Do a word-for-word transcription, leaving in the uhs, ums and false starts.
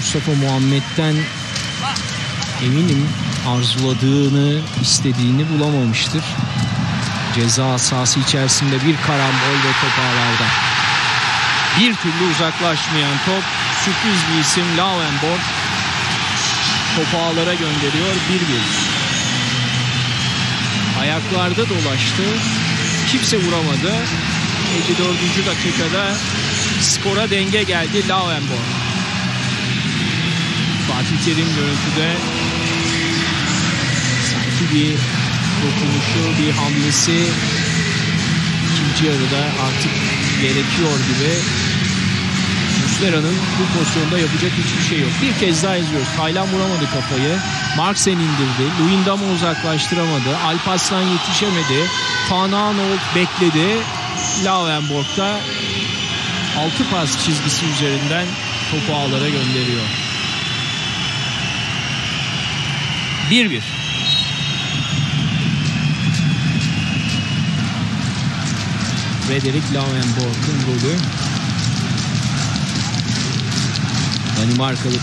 Mustafa Muhammed'den eminim arzuladığını, istediğini bulamamıştır. Ceza sahası içerisinde bir karambol ve topağlarda. Bir türlü uzaklaşmayan top, sürpriz bir isim Løvenborg topağlara gönderiyor. bir bir. Ayaklarda dolaştı. Kimse vuramadı. elli dördüncü dakikada skora denge geldi Løvenborg. Fatih Terim görüntüde sanki bir dokunuşu, bir hamlesi ikinci yarıda artık gerekiyor gibi. Muslera'nın bu pozisyonda yapacak hiçbir şey yok. Bir kez daha izliyoruz. Taylan vuramadı kafayı. Marksen indirdi. Luyendam'ı uzaklaştıramadı. Alparslan yetişemedi. Tananoğlu bekledi. Løvenborg'da altı pas çizgisi üzerinden topu ağlara gönderiyor. bir bir. Frederik Løvenborg'un golü. Danimarkalı